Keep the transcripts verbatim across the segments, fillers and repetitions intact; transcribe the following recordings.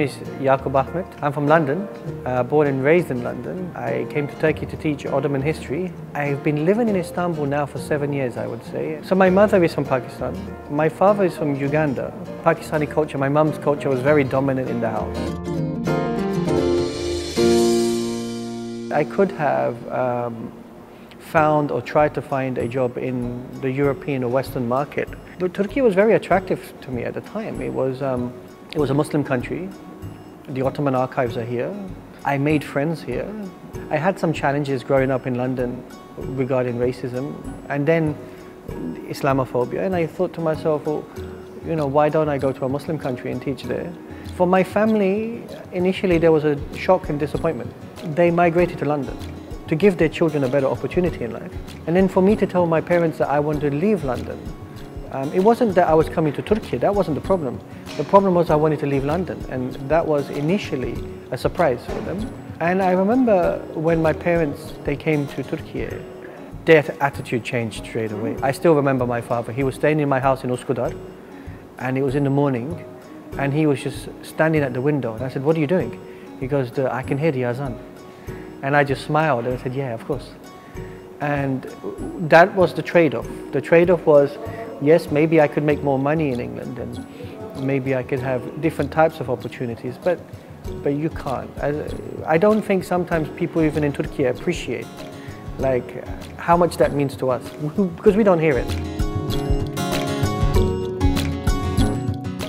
name is Yakub Ahmed. I'm from London, uh, born and raised in London. I came to Turkey to teach Ottoman history. I've been living in Istanbul now for seven years, I would say. So my mother is from Pakistan. My father is from Uganda. Pakistani culture, my mum's culture was very dominant in the house. I could have um, found or tried to find a job in the European or Western market. But Turkey was very attractive to me at the time. It was, um, it was a Muslim country. The Ottoman archives are here. I made friends here. I had some challenges growing up in London regarding racism and then Islamophobia. And I thought to myself, well, you know, why don't I go to a Muslim country and teach there? For my family, initially there was a shock and disappointment. They migrated to London to give their children a better opportunity in life. And then for me to tell my parents that I wanted to leave London, um, it wasn't that I was coming to Turkey, that wasn't the problem. The problem was I wanted to leave London, and that was initially a surprise for them. And I remember when my parents, they came to Turkey, their attitude changed straight away. I still remember my father, he was staying in my house in Üsküdar, and it was in the morning, and he was just standing at the window, and I said, what are you doing? He goes, I can hear the azan. And I just smiled and I said, yeah, of course. And that was the trade-off. The trade-off was, yes, maybe I could make more money in England and maybe I could have different types of opportunities, but, but you can't. I, I don't think sometimes people even in Turkey appreciate like how much that means to us because we don't hear it.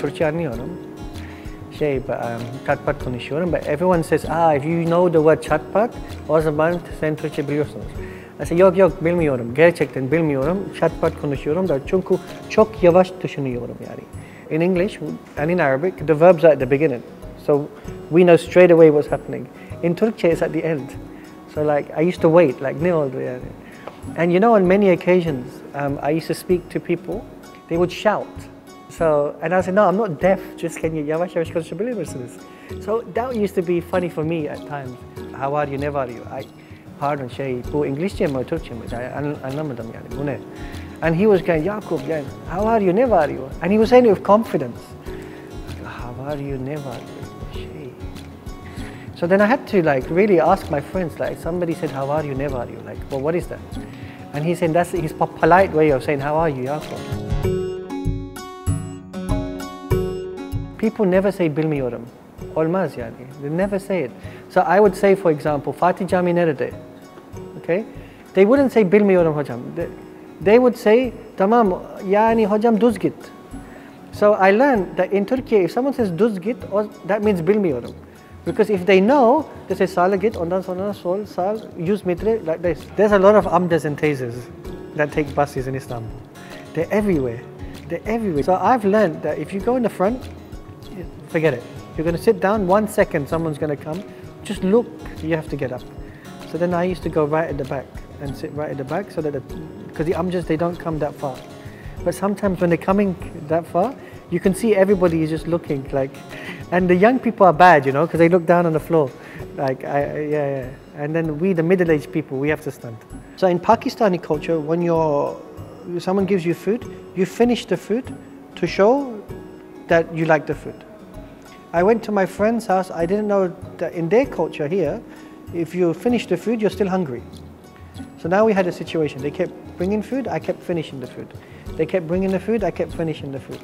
Türkçe anlıyorum. Şey, but, um, çatpat konuşuyorum. But everyone says, ah, if you know the word çatpat, o zaman sen Türkçe biliyorsunuz. I say, yok yok bilmiyorum, gerçekten bilmiyorum. Çatpat konuşuyorum da çünkü çok yavaş düşünüyorum yani. In English and in Arabic, the verbs are at the beginning. So we know straight away what's happening. In Turkey, it's at the end. So like, I used to wait, like ne oldu yani? And you know, on many occasions, um, I used to speak to people, they would shout. So, and I said, no, I'm not deaf, just can you yavaş yavaş konuşabilir misiniz? So that used to be funny for me at times. How are you, ne var you? I, pardon, şey, bu İngilizce mi, Türkçe mi? I anlamadım yani, bu ne? And he was going, Yakub, yani, how are you, ne var you? And he was saying it with confidence. How are you, ne var you? Şey. So then I had to like really ask my friends, like somebody said, how are you, ne var you? Like, well, what is that? And he said, that's his polite way of saying, how are you, Yakub? People never say bilmiyorum. Olmaz yani. They never say it. So I would say, for example, Fatih Jami nerede? Okay? They wouldn't say bilmiyorum hocam. They, they would say tamam yani hocam düz git. So I learned that in Turkey, if someone says düz git, that means bilmiyorum. Because if they know, they say sala git, ondan sonra sol, sal, yüz metre, like this. There's a lot of amdas and teyzes that take buses in Istanbul. They're everywhere. They're everywhere. So I've learned that if you go in the front, forget it. You're going to sit down, one second someone's going to come. Just look, you have to get up. So then I used to go right at the back and sit right at the back so that, because the, the amjas, they don't come that far. But sometimes when they're coming that far, you can see everybody is just looking like, and the young people are bad, you know, because they look down on the floor. Like, I, yeah, yeah. And then we, the middle-aged people, we have to stand. So in Pakistani culture, when you're, someone gives you food, you finish the food to show that you like the food. I went to my friend's house, I didn't know that in their culture here, if you finish the food, you're still hungry. So now we had a situation, they kept bringing food, I kept finishing the food. They kept bringing the food, I kept finishing the food.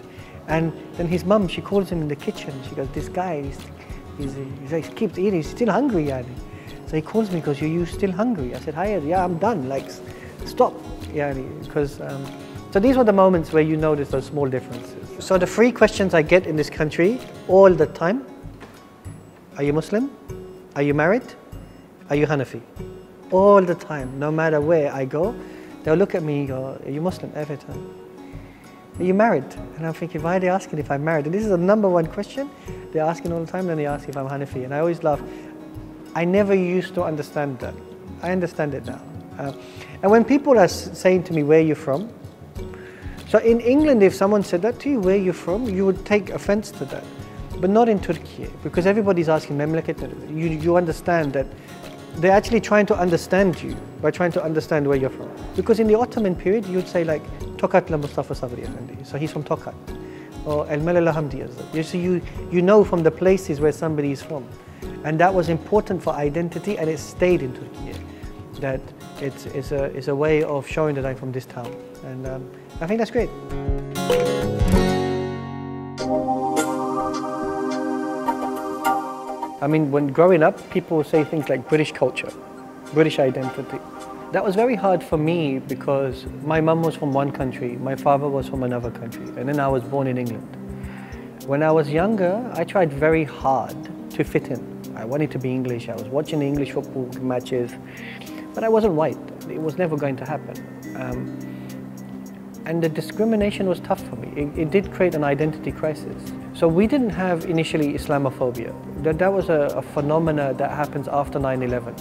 And then his mum, she calls him in the kitchen, she goes, this guy, he's, he's, he's, he's, he keeps eating, he's still hungry, yani. So he calls me, because goes, you're you still hungry? I said, Hayat, yeah, I'm done, like, stop, yani, because, um, so these were the moments where you notice those small differences. So the three questions I get in this country all the time. Are you Muslim? Are you married? Are you Hanafi? All the time, no matter where I go, they'll look at me and go, are you Muslim? Every time. Are you married? And I'm thinking, why are they asking if I'm married? And this is the number one question they're asking all the time, then they ask if I'm Hanafi. And I always laugh. I never used to understand that. I understand it now. Uh, and when people are saying to me, where are you from? So in England, if someone said that to you, where are you from, you would take offense to that. But not in Turkey, because everybody's asking, you, you understand that they're actually trying to understand you by trying to understand where you're from. Because in the Ottoman period, you'd say like, Tokatlı Mustafa Sabri Efendi, so he's from Tokat. or El Melali-hamdi. So you, you know from the places where somebody is from. And that was important for identity, and it stayed in Turkey. That it's, it's, a, it's a way of showing that I'm from this town. And um, I think that's great. I mean, when growing up, people say things like British culture, British identity. That was very hard for me because my mum was from one country, my father was from another country, and then I was born in England. When I was younger, I tried very hard to fit in. I wanted to be English, I was watching the English football matches, but I wasn't white. It was never going to happen. Um, and the discrimination was tough for me. It, it did create an identity crisis. So we didn't have initially Islamophobia. That, that was a, a phenomena that happens after nine eleven.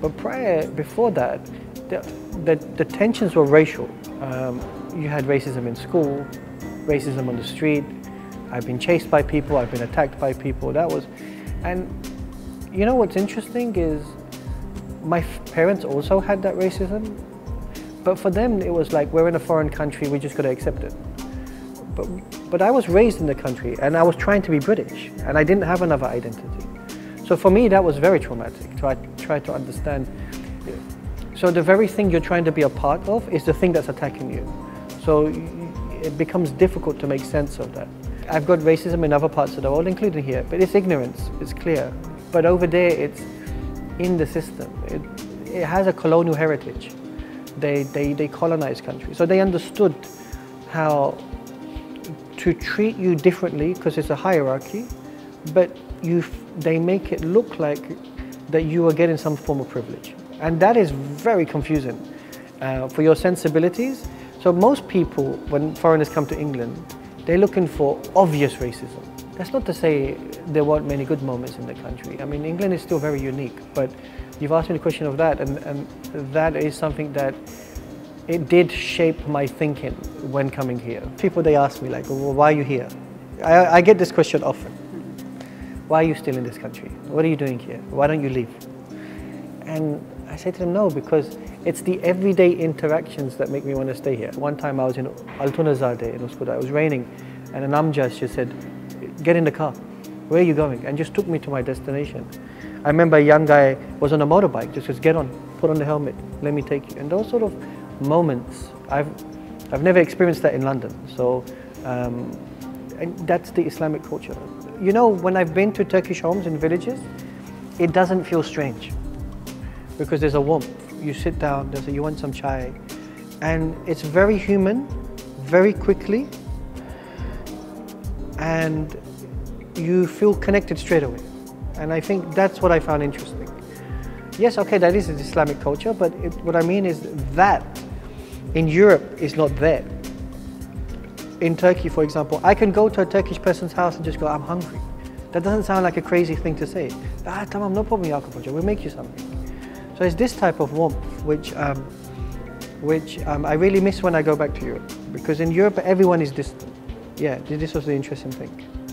But prior, before that, The, the, the tensions were racial. Um, you had racism in school, racism on the street. I've been chased by people, I've been attacked by people. That was, and you know what's interesting is my parents also had that racism, but for them it was like, we're in a foreign country, we just got to accept it. But, but I was raised in the country and I was trying to be British and I didn't have another identity. So for me that was very traumatic, to try to understand. So the very thing you're trying to be a part of is the thing that's attacking you. So it becomes difficult to make sense of that. I've got racism in other parts of the world, including here, but it's ignorance, it's clear. But over there, it's in the system. It, it has a colonial heritage. They, they, they colonized countries. So they understood how to treat you differently because it's a hierarchy, but you, they make it look like that you are getting some form of privilege. And that is very confusing uh, for your sensibilities. So most people, when foreigners come to England, they're looking for obvious racism. That's not to say there weren't many good moments in the country. I mean, England is still very unique, but you've asked me the question of that, and, and that is something that it did shape my thinking when coming here. People, they ask me, like, well, why are you here? I, I get this question often. Why are you still in this country? What are you doing here? Why don't you leave? And I say to them, no, because it's the everyday interactions that make me want to stay here. One time I was in Altunizade in Üsküdar, it was raining, and an amjas just said, get in the car, where are you going? And just took me to my destination. I remember a young guy was on a motorbike, just says, get on, put on the helmet, let me take you. And those sort of moments, I've, I've never experienced that in London. So um, and that's the Islamic culture. You know, when I've been to Turkish homes in villages, it doesn't feel strange. Because there's a warmth. You sit down, there's a, you want some chai. And it's very human, very quickly. And you feel connected straight away. And I think that's what I found interesting. Yes, okay, that is an Islamic culture, but it, what I mean is that in Europe is not there. In Turkey, for example, I can go to a Turkish person's house and just go, I'm hungry. That doesn't sound like a crazy thing to say. Ah, tamam, no problem, Yakub, we'll make you something. So it's this type of warmth which, um, which um, I really miss when I go back to Europe, because in Europe everyone is distant. Yeah, this was the interesting thing.